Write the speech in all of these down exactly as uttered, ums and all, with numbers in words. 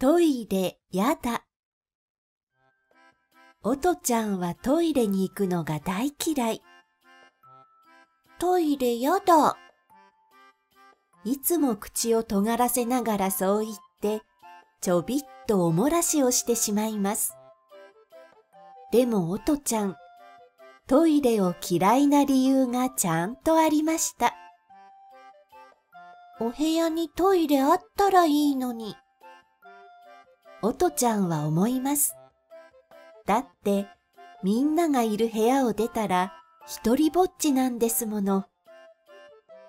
トイレやだ。おとちゃんはトイレに行くのが大嫌い。トイレやだ。いつも口を尖らせながらそう言って、ちょびっとおもらしをしてしまいます。でもおとちゃん、トイレを嫌いな理由がちゃんとありました。お部屋にトイレあったらいいのに。おとちゃんは思います。だって、みんながいる部屋を出たら、一人ぼっちなんですもの。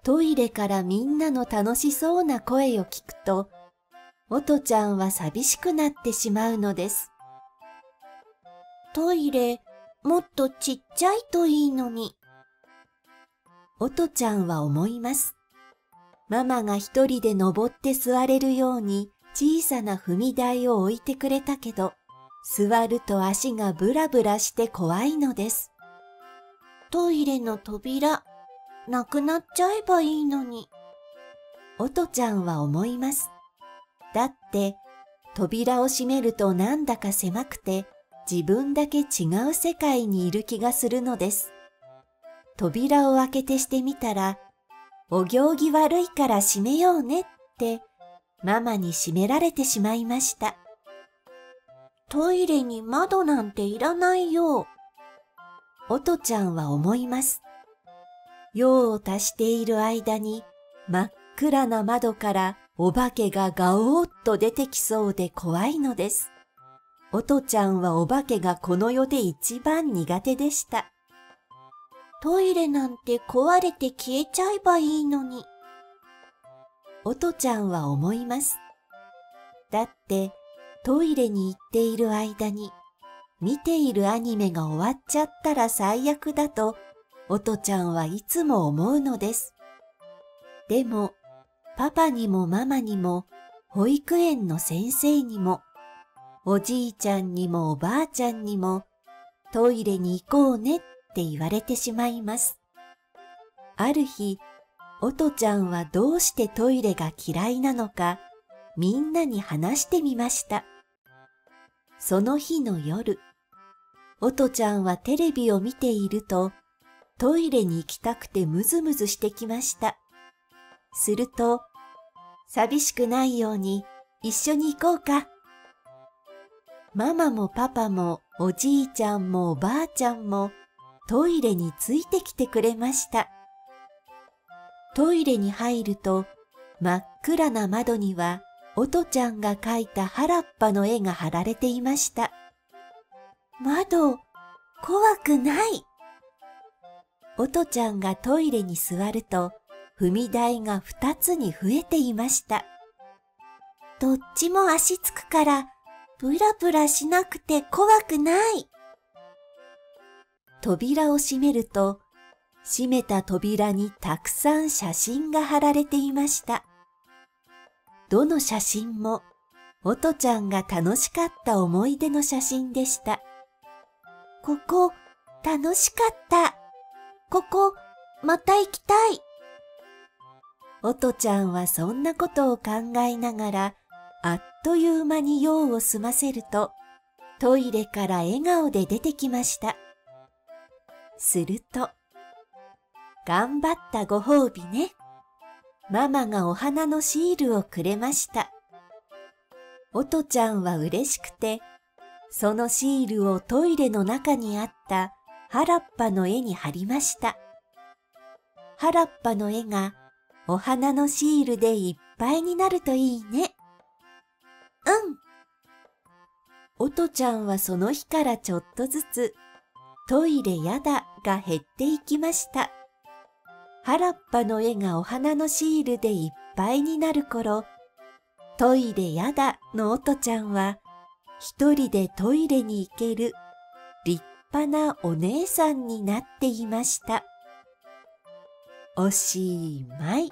トイレからみんなの楽しそうな声を聞くと、おとちゃんは寂しくなってしまうのです。トイレ、もっとちっちゃいといいのに。おとちゃんは思います。ママが一人で登って座れるように小さな踏み台を置いてくれたけど、座ると足がブラブラして怖いのです。トイレの扉、なくなっちゃえばいいのに。おとちゃんは思います。だって、扉を閉めるとなんだか狭くて、自分だけ違う世界にいる気がするのです。扉を開けてしてみたら、お行儀悪いから閉めようねって、ママに閉められてしまいました。トイレに窓なんていらないよ。おとちゃんは思います。用を足している間に、真っ暗な窓からお化けがガオーッと出てきそうで怖いのです。おとちゃんはお化けがこの世で一番苦手でした。トイレなんて壊れて消えちゃえばいいのに。おとちゃんは思います。だってトイレに行っている間に見ているアニメが終わっちゃったら最悪だとおとちゃんはいつも思うのです。でもパパにもママにも保育園の先生にもおじいちゃんにもおばあちゃんにもトイレに行こうねって言われてしまいます。ある日、おとちゃんはどうしてトイレが嫌いなのかみんなに話してみました。その日の夜、おとちゃんはテレビを見ているとトイレに行きたくてムズムズしてきました。すると、寂しくないように一緒に行こうか。ママもパパもおじいちゃんもおばあちゃんもトイレについてきてくれました。トイレに入ると真っ暗な窓にはおとちゃんが描いた原っぱの絵が貼られていました。窓、怖くない。おとちゃんがトイレに座ると踏み台が二つに増えていました。どっちも足つくからブラブラしなくて怖くない。扉を閉めると、閉めた扉にたくさん写真が貼られていました。どの写真も、おとちゃんが楽しかった思い出の写真でした。ここ、楽しかった。ここ、また行きたい。おとちゃんはそんなことを考えながら、あっという間に用を済ませると、トイレから笑顔で出てきました。すると、頑張ったご褒美ね。ママがお花のシールをくれました。おとちゃんは嬉しくて、そのシールをトイレの中にあった原っぱの絵に貼りました。原っぱの絵がお花のシールでいっぱいになるといいね。うん。おとちゃんはその日からちょっとずつ、トイレやだが減っていきました。原っぱの絵がお花のシールでいっぱいになる頃、トイレやだのおとちゃんは、一人でトイレに行ける立派なお姉さんになっていました。おしまい。